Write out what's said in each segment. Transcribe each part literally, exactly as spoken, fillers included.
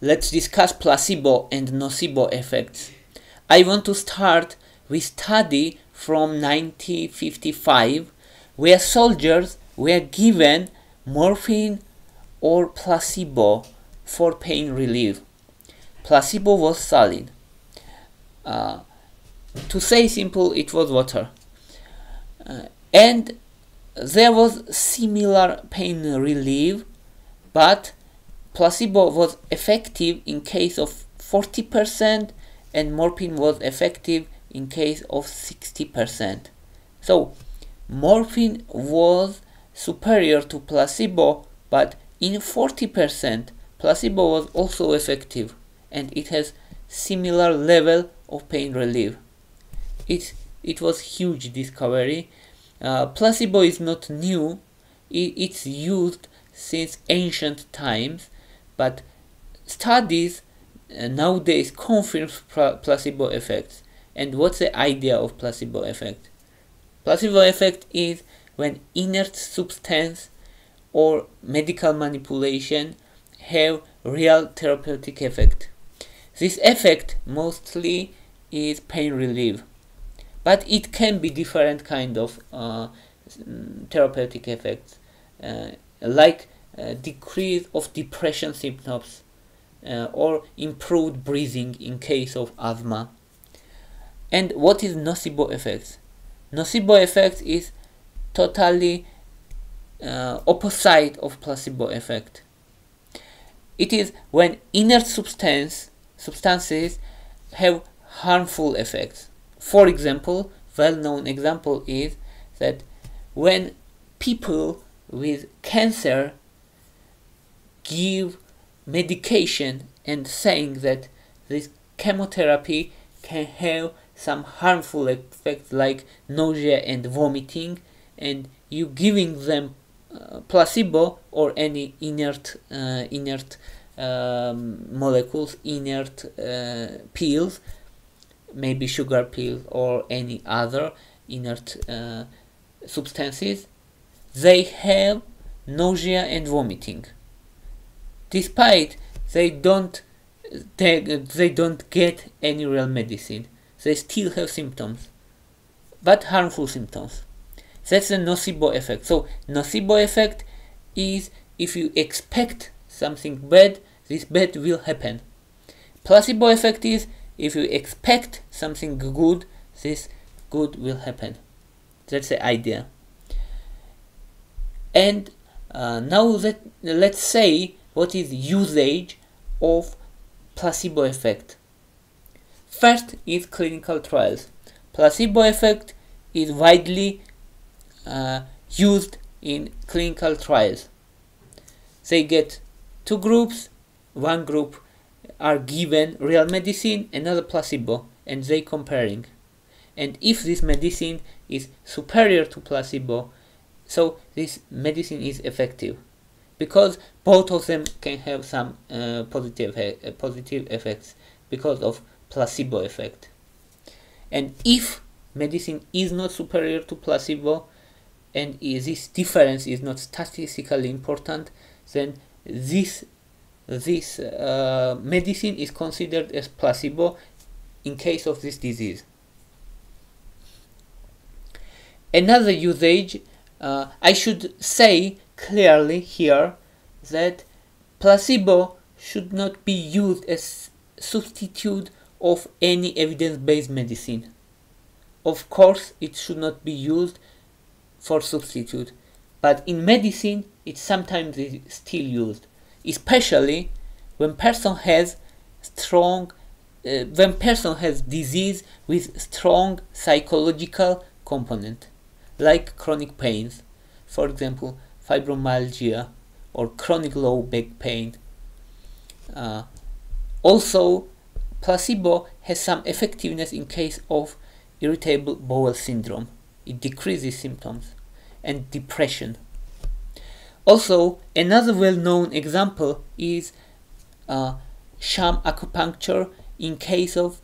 Let's discuss placebo and nocebo effects. I want to start with study from nineteen fifty-five where soldiers were given morphine or placebo for pain relief. Placebo was saline. Uh, to say simple, it was water. Uh, and there was similar pain relief, but placebo was effective in case of forty percent and morphine was effective in case of sixty percent. So morphine was superior to placebo, but in forty percent placebo was also effective and it has similar level of pain relief. It, it was huge discovery. Uh, placebo is not new, it, it's used since ancient times, but studies uh, nowadays confirms placebo effects. And what's the idea of placebo effect? Placebo effect is when inert substance or medical manipulation have real therapeutic effect. This effect mostly is pain relief, but it can be different kind of uh, therapeutic effects, uh, like uh, decrease of depression symptoms uh, or improved breathing in case of asthma. And what is nocebo effects? Nocebo effect is totally uh, opposite of placebo effect. It is when inert substance, substances have harmful effects. For example, well-known example is that when people with cancer give medication and saying that this chemotherapy can have some harmful effects like nausea and vomiting, and you giving them uh, placebo or any inert uh, inert um, molecules, inert uh, pills, maybe sugar pills or any other inert uh, substances, they have nausea and vomiting. Despite they don't they, they don't get any real medicine, they still have symptoms, but harmful symptoms. That's the nocebo effect. So nocebo effect is if you expect something bad, this bad will happen. Placebo effect is if you expect something good, this good will happen. That's the idea. And uh, now let, let's say what is usage of placebo effect. First is clinical trials. Placebo effect is widely uh, used in clinical trials. They get two groups, one group are given real medicine, another placebo, and they comparing. And if this medicine is superior to placebo, so this medicine is effective, because both of them can have some uh, positive, uh, positive effects because of placebo effect. And if medicine is not superior to placebo and this difference is not statistically important, then this This uh, medicine is considered as placebo in case of this disease. Another usage, uh, I should say clearly here that placebo should not be used as substitute of any evidence-based medicine. Of course, it should not be used for substitute, but in medicine it sometimes is still used. Especially when person has strong, uh, when person has disease with strong psychological component, like chronic pains, for example, fibromyalgia or chronic low back pain. Uh, also, placebo has some effectiveness in case of irritable bowel syndrome. It decreases symptoms and depression. Also, another well-known example is uh, sham acupuncture in case of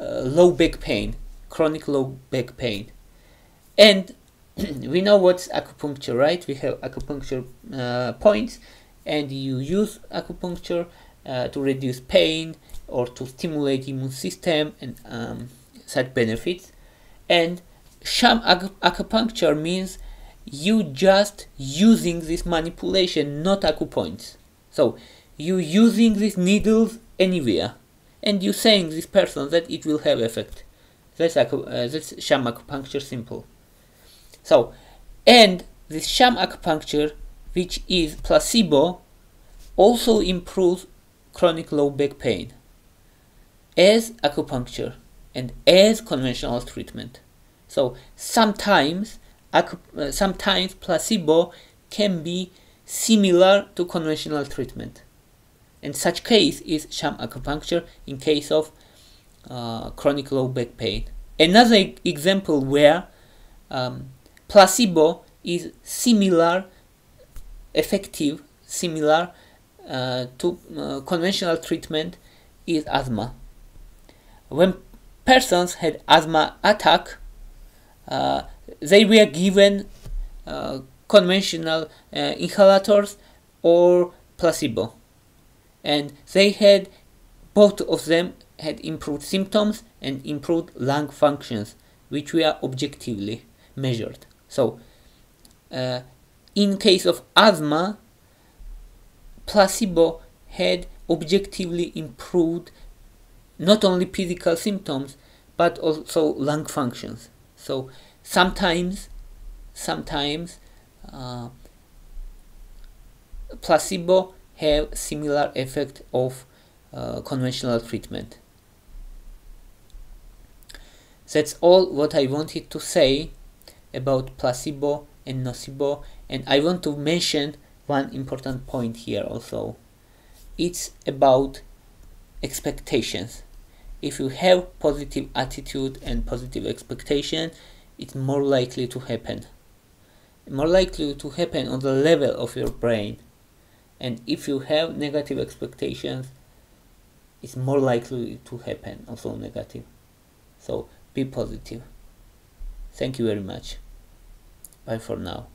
uh, low back pain, chronic low back pain. And we know what's acupuncture, right? We have acupuncture uh, points, and you use acupuncture uh, to reduce pain or to stimulate immune system and um, such benefits. And sham ac acupuncture means you just using this manipulation, not acupoints. So you using these needles anywhere, and you saying this person that it will have effect. That's, acu uh, that's sham acupuncture, simple. So, and this sham acupuncture, which is placebo, also improves chronic low back pain as acupuncture and as conventional treatment. So sometimes, uh, sometimes placebo can be similar to conventional treatment. And such case is sham acupuncture in case of uh, chronic low back pain. Another example where um, placebo is similar, effective, similar uh, to uh, conventional treatment is asthma. When persons had asthma attack, uh, they were given uh, conventional uh, inhalators or placebo, and they had, both of them had improved symptoms and improved lung functions, which were objectively measured. So uh, in case of asthma, placebo had objectively improved not only physical symptoms but also lung functions. So sometimes sometimes uh, placebo have similar effect of uh, conventional treatment. That's all what I wanted to say about placebo and nocebo, and I want to mention one important point here also. It's about expectations. If you have positive attitude and positive expectation, it's more likely to happen. More likely to happen on the level of your brain. And if you have negative expectations, it's more likely to happen also negative. So be positive. Thank you very much. Bye for now.